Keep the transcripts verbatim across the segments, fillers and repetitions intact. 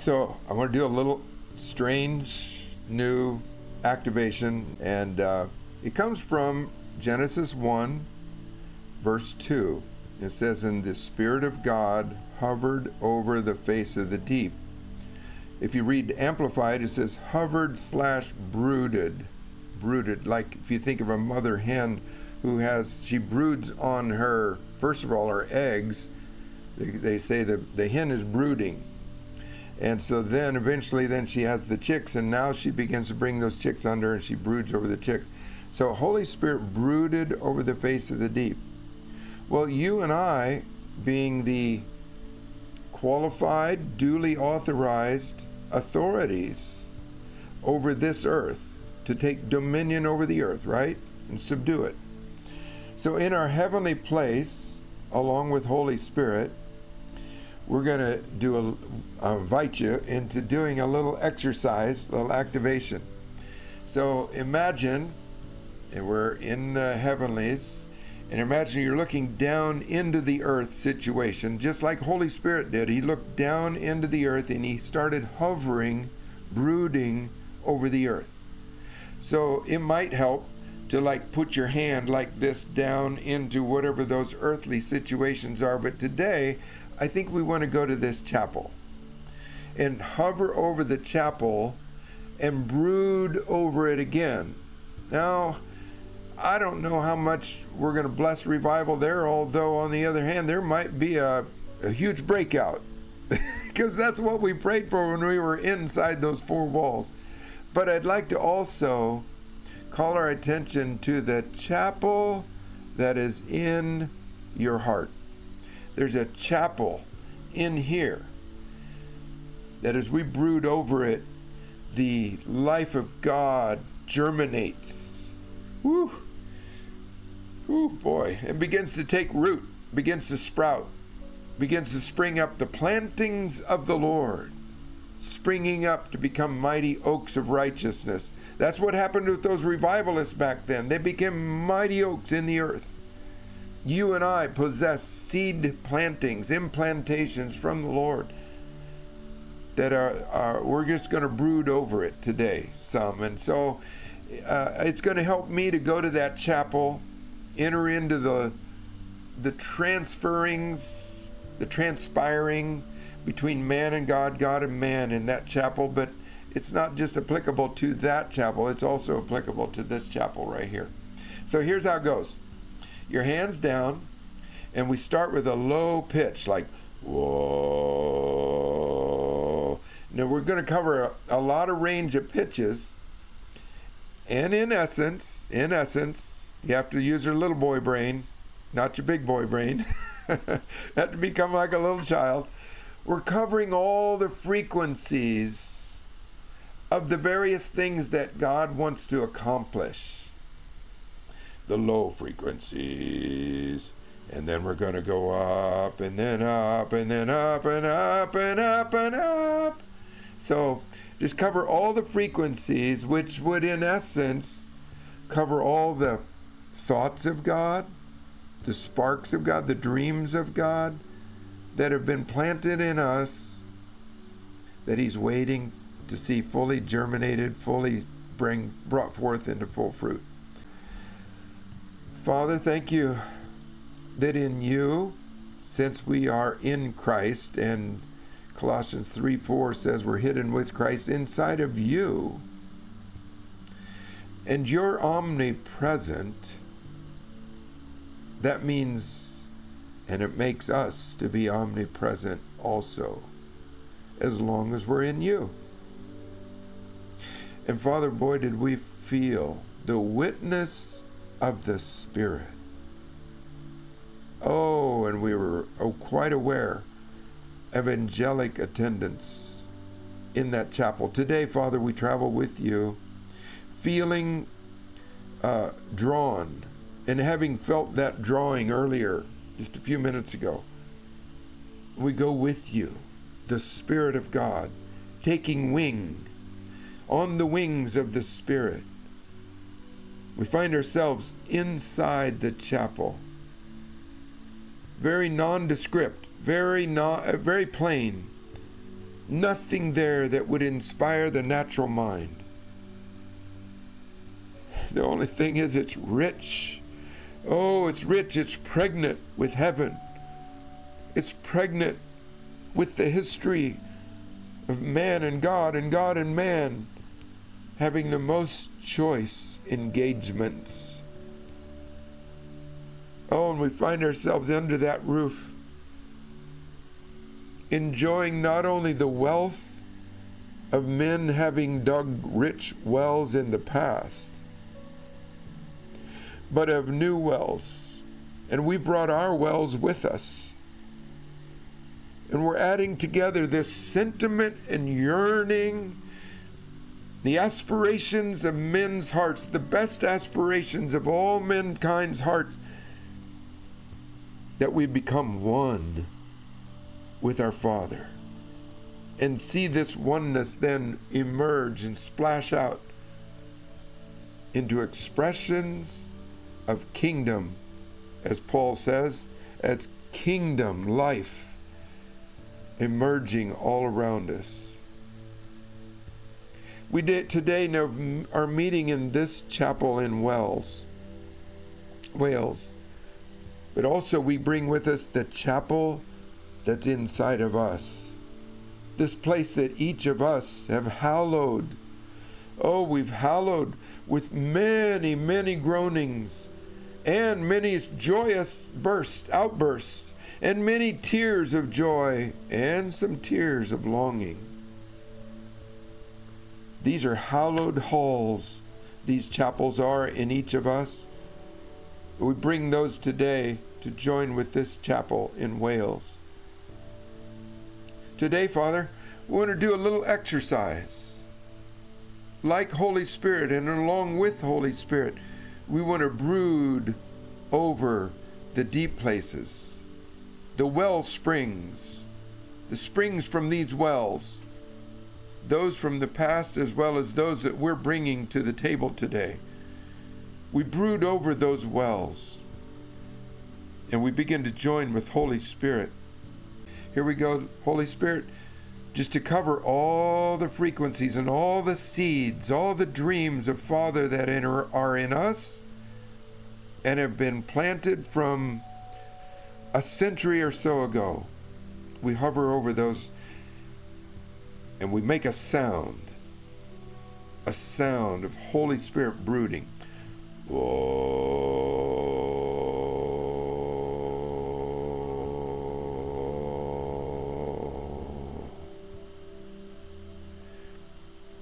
So I'm going to do a little strange new activation, and uh, it comes from Genesis one verse two. It says, "And the Spirit of God hovered over the face of the deep." If you read Amplified, it says hovered slash brooded. Brooded, like if you think of a mother hen who has, she broods on her, first of all, her eggs. They, they say the, the hen is brooding. And so then eventually then she has the chicks, and now she begins to bring those chicks under and she broods over the chicks. So Holy Spirit brooded over the face of the deep. Well, you and I, being the qualified, duly authorized authorities over this earth, to take dominion over the earth, right? And subdue it. So in our heavenly place, along with Holy Spirit, we're going to do a, I'll invite you into doing a little exercise, a little activation. So imagine, and we're in the heavenlies, and imagine you're looking down into the earth situation, just like Holy Spirit did. He looked down into the earth and he started hovering, brooding over the earth. So it might help to like put your hand like this down into whatever those earthly situations are. But today, I think we want to go to this chapel and hover over the chapel and brood over it again. Now, I don't know how much we're going to bless revival there, although on the other hand, there might be a, a huge breakout because that's what we prayed for when we were inside those four walls. But I'd like to also call our attention to the chapel that is in your heart. There's a chapel in here that as we brood over it, the life of God germinates. Woo! Woo, boy. It begins to take root, begins to sprout, begins to spring up, the plantings of the Lord, springing up to become mighty oaks of righteousness. That's what happened with those revivalists back then. They became mighty oaks in the earth. You and I possess seed plantings, implantations from the Lord that are, are we're just going to brood over it today some. And so uh, it's going to help me to go to that chapel, enter into the the transferings, the transpiring between man and God, God and man in that chapel. But it's not just applicable to that chapel, it's also applicable to this chapel right here. So here's how it goes. Your hands down, and we start with a low pitch, like, whoa. Now we're gonna cover a, a lot of range of pitches, and in essence, in essence, you have to use your little boy brain, not your big boy brain. You have to become like a little child. We're covering all the frequencies of the various things that God wants to accomplish. The low frequencies, and then we're going to go up and then up and then up and up and up and up. So just cover all the frequencies, which would in essence cover all the thoughts of God, the sparks of God, the dreams of God that have been planted in us, that he's waiting to see fully germinated, fully bring brought forth into full fruit. Father, thank you that in you, since we are in Christ, and Colossians three four says we're hidden with Christ inside of you, and you're omnipresent. That means, and it makes us to be omnipresent also, as long as we're in you. And Father, boy, did we feel the witness of the Spirit. Oh, and we were oh, quite aware of angelic attendance in that chapel. Today, Father, we travel with you, feeling uh, drawn, and having felt that drawing earlier, just a few minutes ago. We go with you, the Spirit of God, taking wing, on the wings of the Spirit. We find ourselves inside the chapel. Very nondescript, very, non, very plain, nothing there that would inspire the natural mind. The only thing is it's rich. Oh, it's rich. It's pregnant with heaven. It's pregnant with the history of man and God, and God and man having the most choice engagements. Oh, and we find ourselves under that roof, enjoying not only the wealth of men having dug rich wells in the past, but of new wells. And we brought our wells with us. And we're adding together this sentiment and yearning, the aspirations of men's hearts, the best aspirations of all mankind's hearts, that we become one with our Father, and see this oneness then emerge and splash out into expressions of kingdom, as Paul says, as kingdom life emerging all around us. We did today now our meeting in this chapel in Wells, Wales, but also we bring with us the chapel that's inside of us, this place that each of us have hallowed. Oh, we've hallowed with many, many groanings, and many joyous bursts, outbursts, and many tears of joy, and some tears of longing. These are hallowed halls, these chapels are in each of us. We bring those today to join with this chapel in Wales. Today, Father, we want to do a little exercise. Like Holy Spirit, and along with Holy Spirit, we want to brood over the deep places, the well springs, the springs from these wells, those from the past as well as those that we're bringing to the table today. We brood over those wells, and we begin to join with Holy Spirit. Here we go, Holy Spirit, just to cover all the frequencies and all the seeds, all the dreams of Father that are in us and have been planted from a century or so ago. We hover over those and we make a sound, a sound of Holy Spirit brooding. Whoa.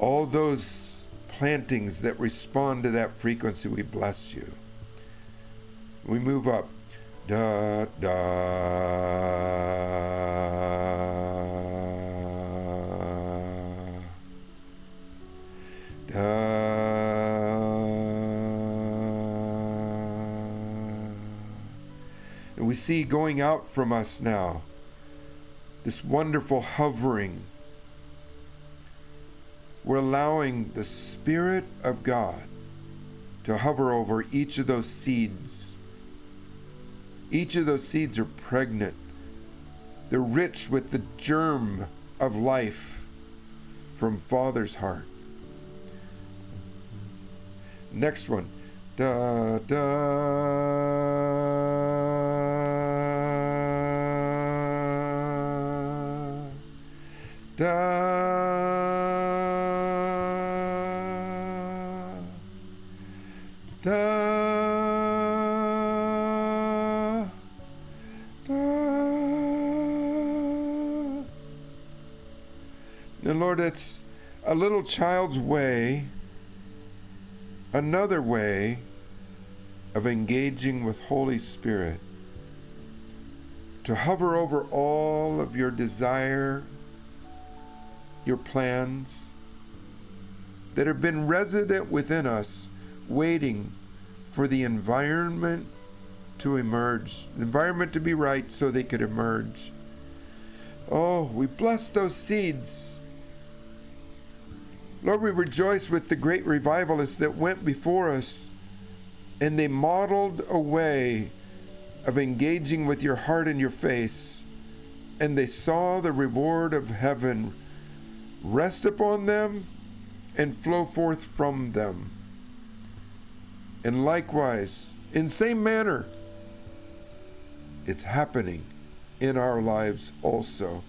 All those plantings that respond to that frequency, we bless you. We move up. Da, da, da. And we see going out from us now this wonderful hovering. We're allowing the Spirit of God to hover over each of those seeds. Each of those seeds are pregnant. They're rich with the germ of life from Father's heart. Next one. Da, da, da. Da, da. And Lord, it's a little child's way, another way of engaging with Holy Spirit, to hover over all of your desire, your plans that have been resident within us, waiting for the environment to emerge, the environment to be right so they could emerge. Oh, we bless those seeds. Lord, we rejoice with the great revivalists that went before us, and they modeled a way of engaging with your heart and your face, and they saw the reward of heaven rest upon them and flow forth from them. And likewise, in same manner, it's happening in our lives also.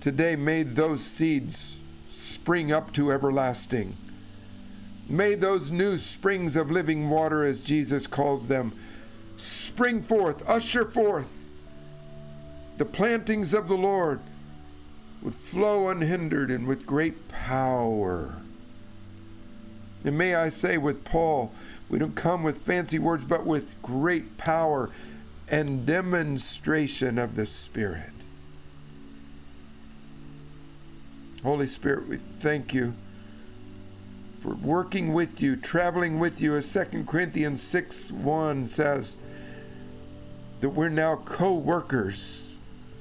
Today, may those seeds spring up to everlasting. May those new springs of living water, as Jesus calls them, spring forth, usher forth. The plantings of the Lord would flow unhindered and with great power. And may I say with Paul, we don't come with fancy words, but with great power and demonstration of the Spirit. Holy Spirit, we thank you for working with you, traveling with you, as Second Corinthians six one says, that we're now co-workers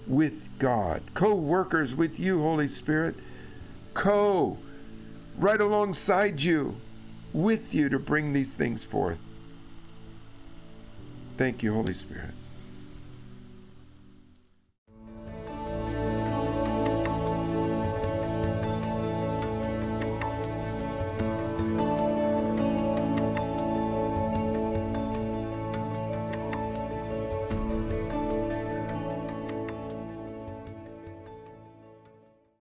with God, co-workers with you, Holy Spirit, co, right alongside you, with you to bring these things forth. Thank you, Holy Spirit.